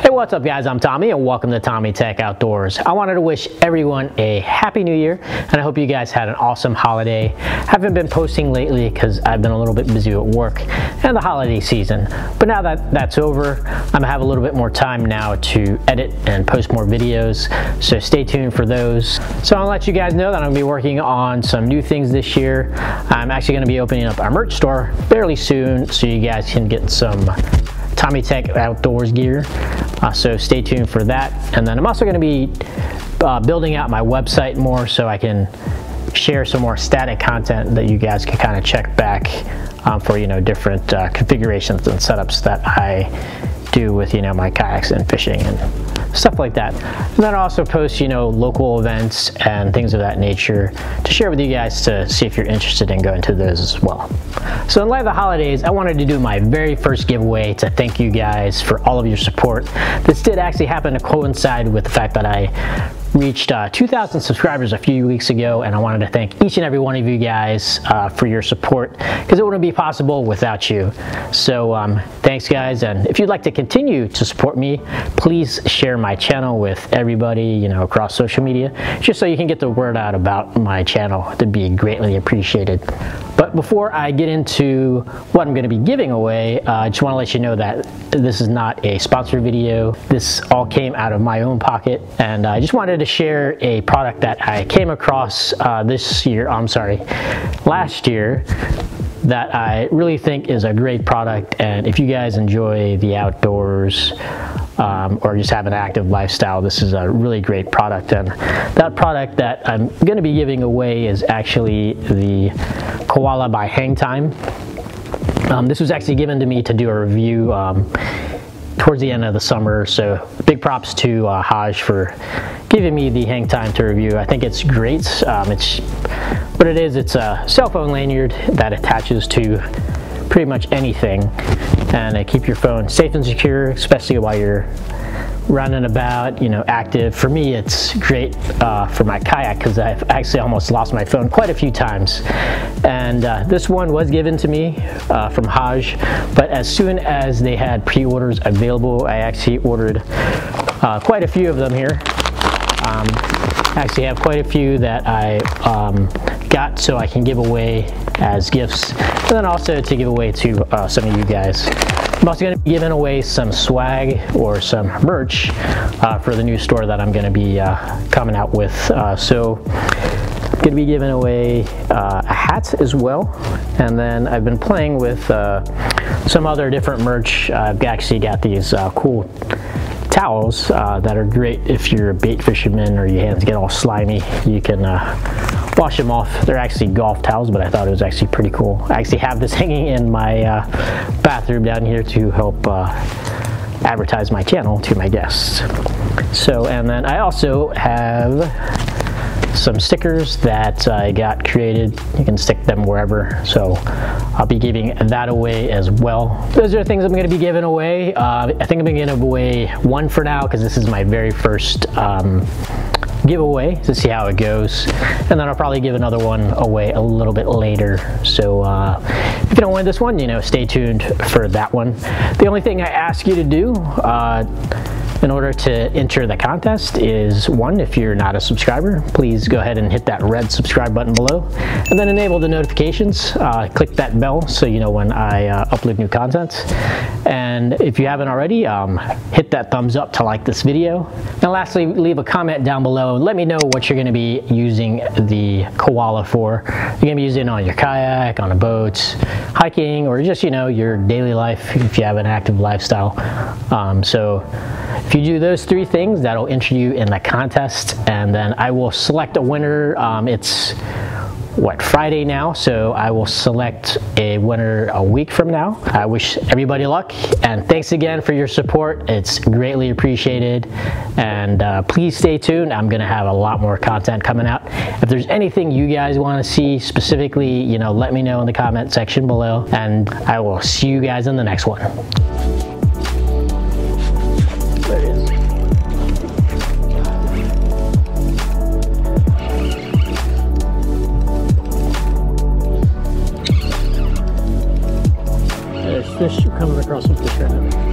Hey, what's up guys? I'm Tommy and welcome to TomyTek Outdoors. I wanted to wish everyone a happy new year and I hope you guys had an awesome holiday. Haven't been posting lately because I've been a little bit busy at work and the holiday season. But now that that's over, I'm gonna have a little bit more time now to edit and post more videos. So stay tuned for those. So I'll let you guys know that I'm gonna be working on some new things this year. I'm actually gonna be opening up our merch store fairly soon so you guys can get some TomyTek Outdoors gear, so stay tuned for that. And then I'm also going to be building out my website more so I can share some more static content that you guys can kind of check back for, you know, different configurations and setups that I do with, you know, my kayaks and fishing and stuff like that. And then I also post, you know, local events and things of that nature to share with you guys to see if you're interested in going to those as well. So in light of the holidays, I wanted to do my very first giveaway to thank you guys for all of your support. This did actually happen to coincide with the fact that I reached 2,000 subscribers a few weeks ago, and I wanted to thank each and every one of you guys for your support, because it wouldn't be possible without you. So thanks guys, and if you'd like to continue to support me, please share my channel with everybody, you know, across social media, just so you can get the word out about my channel. It'd be greatly appreciated. But before I get into what I'm going to be giving away, I just want to let you know that this is not a sponsored video. This all came out of my own pocket, and I just wanted to share a product that I came across last year that I really think is a great product. And if you guys enjoy the outdoors or just have an active lifestyle, this is a really great product. And that product that I'm going to be giving away is actually the Koala by Hangtime. This was actually given to me to do a review towards the end of the summer, so big props to Haj for giving me the Hangtime to review. I think it's great. It's a cell phone lanyard that attaches to pretty much anything, and it keeps your phone safe and secure, especially while you're running about, you know, active. For me, it's great for my kayak, because I've actually almost lost my phone quite a few times. And this one was given to me from Hodge, but as soon as they had pre-orders available, I actually ordered quite a few of them here. Actually have quite a few that I got so I can give away as gifts, and then also to give away to some of you guys. I'm also going to be giving away some swag or some merch for the new store that I'm going to be coming out with. So I'm going to be giving away a hat as well, and then I've been playing with some other different merch. I've actually got these cool towels that are great if you're a bait fisherman or your hands get all slimy. You can wash them off. They're actually golf towels, but I thought it was actually pretty cool. I actually have this hanging in my bathroom down here to help advertise my channel to my guests. So, and then I also have some stickers that I got created. You can stick them wherever, so I'll be giving that away as well. Those are the things I'm going to be giving away. I think I'm going to give away one for now, because this is my very first giveaway, to see how it goes, and then I'll probably give another one away a little bit later. So if you don't want this one, you know, stay tuned for that one. The only thing I ask you to do in order to enter the contest is, one, if you're not a subscriber, please go ahead and hit that red subscribe button below, and then enable the notifications, click that bell so you know when I upload new content. And if you haven't already, hit that thumbs up to like this video. And lastly, leave a comment down below and let me know what you're going to be using the Koala for. You're going to be using it on your kayak, on a boat, hiking, or just, you know, your daily life if you have an active lifestyle. So if you do those three things, that'll enter you in the contest, and then I will select a winner. It's Friday now, so I will select a winner a week from now. I wish everybody luck, and thanks again for your support. It's greatly appreciated, and please stay tuned. I'm gonna have a lot more content coming out. If there's anything you guys want to see specifically, you know, let me know in the comment section below, and I will see you guys in the next one. Fish coming across with the shrimp.